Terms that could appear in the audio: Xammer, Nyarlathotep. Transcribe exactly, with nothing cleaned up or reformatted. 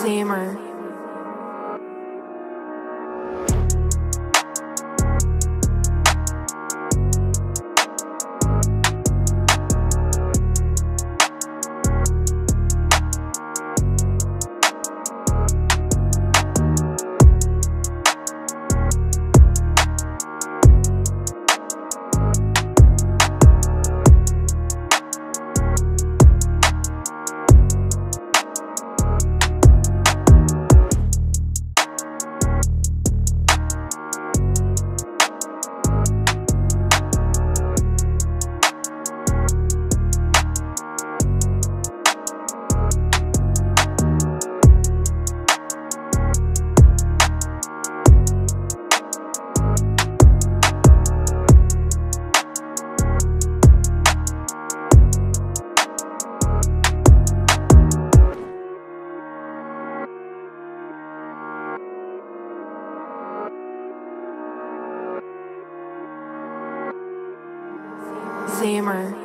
Xammer. Xammer.